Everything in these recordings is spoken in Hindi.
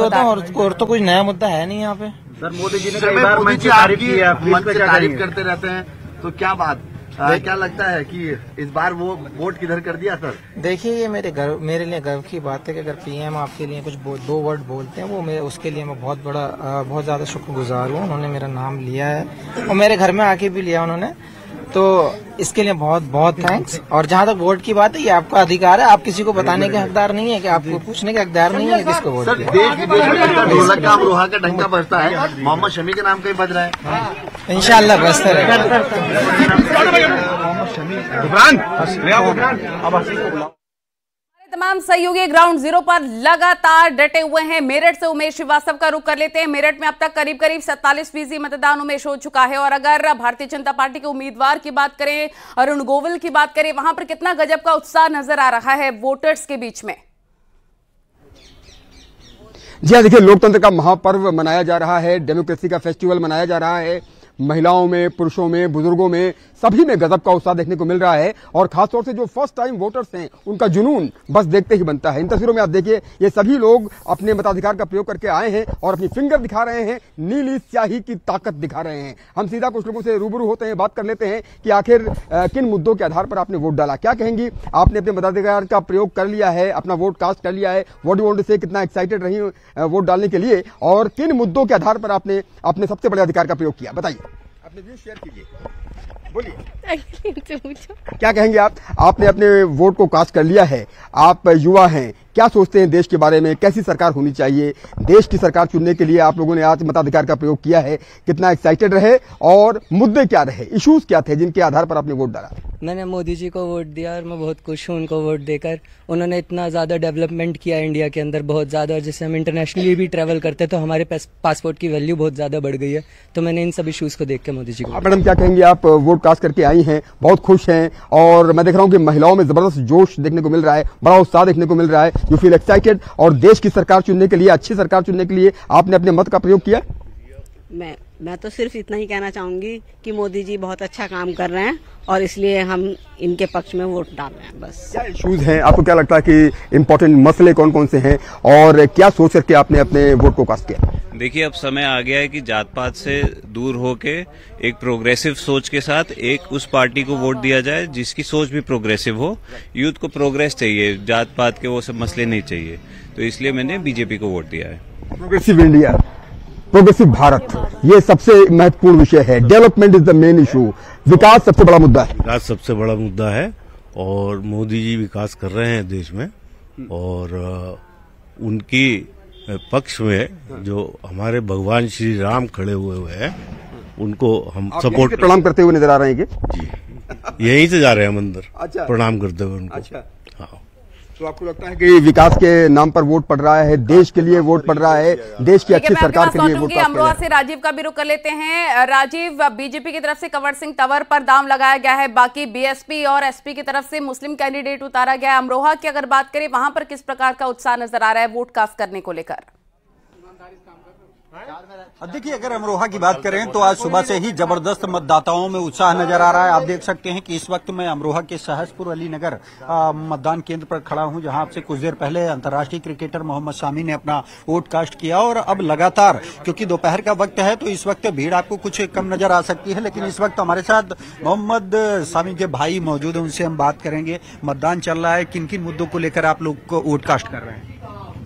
और तो कोई नया मुद्दा है नहीं यहाँ पे। सर मोदी जी ने कई बार मंच की तारीफ करते रहते हैं, तो क्या बात क्या लगता है कि इस बार वो वोट किधर कर दिया? सर देखिए ये मेरे लिए गर्व की बात है कि अगर पीएम आपके लिए कुछ दो वर्ड बोलते हैं वो उसके लिए मैं बहुत ज्यादा शुक्रगुजार हूँ। उन्होंने मेरा नाम लिया है और मेरे घर में आके भी लिया उन्होंने, तो इसके लिए बहुत बहुत थैंक्स। और जहाँ तक वोट की बात है ये आपका अधिकार है, आप किसी को बताने के हकदार नहीं है कि आपको पूछने के हकदार नहीं है किसको वोट। देश का अमरोहा का डंका बजता है, मोहम्मद शमी के नाम का ही बज रहा है, इंशाल्लाह बजता रहेगा। तमाम सहयोगी ग्राउंड जीरो पर लगातार डटे हुए हैं। मेरठ से उमेश श्रीवास्तव का रुख कर लेते हैं। मेरठ में अब तक करीब 47% मतदान उमेश हो चुका है, और अगर भारतीय जनता पार्टी के उम्मीदवार की बात करें, अरुण गोविल की बात करें, वहां पर कितना गजब का उत्साह नजर आ रहा है वोटर्स के बीच में। जी हाँ, देखिए लोकतंत्र का महापर्व मनाया जा रहा है, डेमोक्रेसी का फेस्टिवल मनाया जा रहा है। महिलाओं में, पुरुषों में, बुजुर्गों में, सभी में गजब का उत्साह देखने को मिल रहा है। और खासतौर से जो फर्स्ट टाइम वोटर्स हैं उनका जुनून बस देखते ही बनता है। इन तस्वीरों में आप देखिए ये सभी लोग अपने मताधिकार का प्रयोग करके आए हैं और अपनी फिंगर दिखा रहे हैं, नीली स्याही की ताकत दिखा रहे हैं। हम सीधा कुछ लोगों से रूबरू होते हैं, बात कर लेते हैं कि आखिर किन मुद्दों के आधार पर आपने वोट डाला। क्या कहेंगी, आपने अपने मताधिकार का प्रयोग कर लिया है, अपना वोट कास्ट कर लिया है, वॉट यू वांट टू से, कितना एक्साइटेड रही वोट डालने के लिए, और किन मुद्दों के आधार पर आपने अपने सबसे बड़े अधिकार का प्रयोग किया, बताइए, अपने व्यू शेयर कीजिए, बोलिए क्या कहेंगे आप। आपने अपने वोट को कास्ट कर लिया है, आप युवा हैं, क्या सोचते हैं देश के बारे में, कैसी सरकार होनी चाहिए, देश की सरकार चुनने के लिए आप लोगों ने आज मताधिकार का प्रयोग किया है, कितना एक्साइटेड रहे और मुद्दे क्या रहे, इश्यूज क्या थे जिनके आधार पर आपने वोट डाला। मैंने मोदी जी को वोट दिया और मैं बहुत खुश हूँ उनको वोट देकर। उन्होंने इतना ज़्यादा डेवलपमेंट किया इंडिया के अंदर, बहुत ज़्यादा, और जैसे हम इंटरनेशनली भी ट्रैवल करते हैं तो हमारे पासपोर्ट की वैल्यू बहुत ज़्यादा बढ़ गई है, तो मैंने इन सब इशूज़ को देख के मोदी जी को। मैडम क्या कहेंगे, आप वोट कास्ट करके आई हैं, बहुत खुश हैं, और मैं देख रहा हूँ कि महिलाओं में ज़बरदस्त जोश देखने को मिल रहा है, बड़ा उत्साह देखने को मिल रहा है, यू फील एक्साइटेड, और देश की सरकार चुनने के लिए, अच्छी सरकार चुनने के लिए आपने अपने मत का प्रयोग किया। मैं तो सिर्फ इतना ही कहना चाहूंगी कि मोदी जी बहुत अच्छा काम कर रहे हैं और इसलिए हम इनके पक्ष में वोट डाल रहे हैं। बस क्या इश्यूज हैं, आपको क्या लगता है कि इम्पोर्टेंट मसले कौन कौन से हैं और क्या सोच करके आपने अपने वोट को कास्ट किया। देखिए अब समय आ गया है कि जात पात से दूर होके एक प्रोग्रेसिव सोच के साथ एक उस पार्टी को वोट दिया जाए जिसकी सोच भी प्रोग्रेसिव हो। यूथ को प्रोग्रेस चाहिए, जात पात के वो सब मसले नहीं चाहिए, तो इसलिए मैंने बीजेपी को वोट दिया है। प्रोग्रेसिव इंडिया, प्रोग्रेसिव भारत, ये सबसे महत्वपूर्ण विषय है। Development is the main issue, विकास सबसे बड़ा मुद्दा है। विकास सबसे बड़ा मुद्दा है और मोदी जी विकास कर रहे हैं देश में, और उनकी पक्ष में जो हमारे भगवान श्री राम खड़े हुए हैं उनको हम सपोर्ट, प्रणाम करते हुए नजर आ रहे हैं कि यहीं से जा रहे हैं मंदिर, अच्छा, प्रणाम करते हुए उनको। अच्छा, हाँ, तो आपको लगता है कि विकास के नाम पर वोट पड़ रहा है, देश के लिए वोट पड़ रहा है, देश की अच्छी सरकार के लिए वोट। अमरोहा से राजीव का भी रुख कर लेते हैं। राजीव, बीजेपी की तरफ से कंवर सिंह तंवर पर दाम लगाया गया है, बाकी बीएसपी और एसपी की तरफ से मुस्लिम कैंडिडेट उतारा गया है। अमरोहा की अगर बात करें वहां पर किस प्रकार का उत्साह नजर आ रहा है वोट कास्ट करने को लेकर। देखिए अगर अमरोहा की बात करें तो आज सुबह से ही जबरदस्त मतदाताओं में उत्साह नजर आ रहा है। आप देख सकते हैं कि इस वक्त मैं अमरोहा के सहजपुर अली नगर मतदान केंद्र पर खड़ा हूं, जहां आपसे कुछ देर पहले अंतर्राष्ट्रीय क्रिकेटर मोहम्मद शमी ने अपना वोट कास्ट किया, और अब लगातार क्योंकि दोपहर का वक्त है तो इस वक्त भीड़ आपको कुछ कम नजर आ सकती है, लेकिन इस वक्त हमारे साथ मोहम्मद शमी के भाई मौजूद है, उनसे हम बात करेंगे। मतदान चल रहा है, किन किन मुद्दों को लेकर आप लोग को वोट कास्ट कर रहे हैं।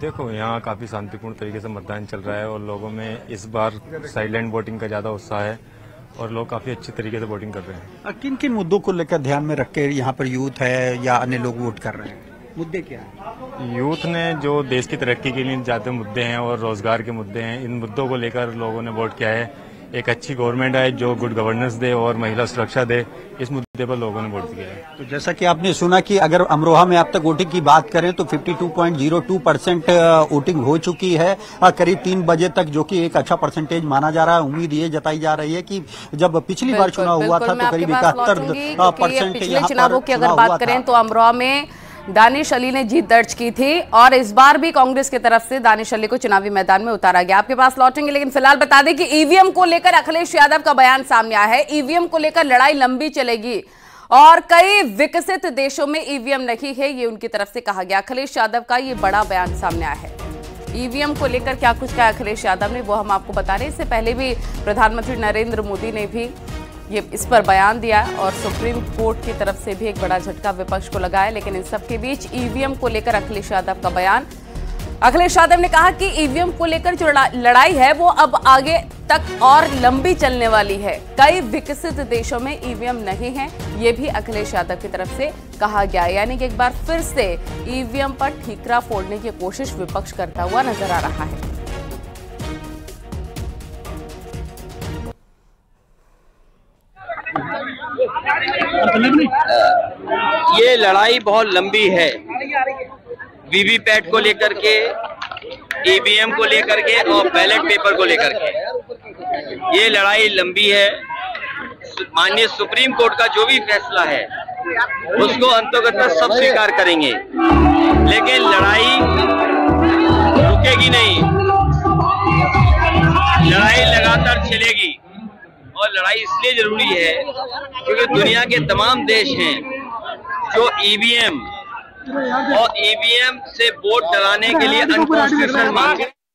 देखो यहाँ काफ़ी शांतिपूर्ण तरीके से मतदान चल रहा है और लोगों में इस बार साइलेंट वोटिंग का ज़्यादा उत्साह है और लोग काफ़ी अच्छे तरीके से वोटिंग कर रहे हैं। किन किन मुद्दों को लेकर ध्यान में रख के यहाँ पर यूथ है या अन्य लोग वोट कर रहे हैं, मुद्दे क्या है? यूथ ने जो देश की तरक्की के लिए ज़्यादा मुद्दे हैं और रोजगार के मुद्दे हैं, इन मुद्दों को लेकर लोगों ने वोट किया है। एक अच्छी गवर्नमेंट आए जो गुड गवर्नेंस दे और महिला सुरक्षा दे, इस मुद्दे पर लोगों ने वोट दिया है। तो जैसा कि आपने सुना कि अगर अमरोहा में आप तक वोटिंग की बात करें तो 52.02% वोटिंग हो चुकी है करीब 3 बजे तक, जो कि एक अच्छा परसेंटेज माना जा रहा है। उम्मीद ये जताई जा रही है कि जब पिछली बार चुनाव हुआ था तो करीब 71% चुनावों की अगर बात करें तो अमरोहा में दानिश अली ने जीत दर्ज की थी, और इस बार भी कांग्रेस की तरफ से दानिश अली को चुनावी मैदान में उतारा गया। आपके पास लौटेंगे, लेकिन फिलहाल बता दें कि ईवीएम को लेकर अखिलेश यादव का बयान सामने आया है। ईवीएम को लेकर लड़ाई लंबी चलेगी और कई विकसित देशों में ईवीएम नहीं है, ये उनकी तरफ से कहा गया। अखिलेश यादव का ये बड़ा बयान सामने आया है। ईवीएम को लेकर क्या कुछ कहा अखिलेश यादव ने वो हम आपको बता रहे हैं। इससे पहले भी प्रधानमंत्री नरेंद्र मोदी ने भी ये इस पर बयान दिया और सुप्रीम कोर्ट की तरफ से भी एक बड़ा झटका विपक्ष को लगाया। लेकिन इन सब के बीच ईवीएम को लेकर अखिलेश यादव का बयान। अखिलेश यादव ने कहा कि ईवीएम को लेकर जो लड़ाई है वो अब आगे तक और लंबी चलने वाली है। कई विकसित देशों में ईवीएम नहीं है, ये भी अखिलेश यादव की तरफ से कहा गया। यानी कि एक बार फिर से ईवीएम पर ठीकरा फोड़ने की कोशिश विपक्ष करता हुआ नजर आ रहा है। ये लड़ाई बहुत लंबी है, वीवीपैट को लेकर के, ईवीएम को लेकर के और बैलेट पेपर को लेकर के। ये लड़ाई लंबी है। माननीय सुप्रीम कोर्ट का जो भी फैसला है उसको अंततः सब स्वीकार करेंगे, लेकिन लड़ाई रुकेगी नहीं, लड़ाई लगातार चलेगी। और लड़ाई इसलिए जरूरी है क्योंकि दुनिया के तमाम देश हैं जो ईवीएम से वोट डलाने के लिए अनकॉन्स्टिट्यूशनल मांग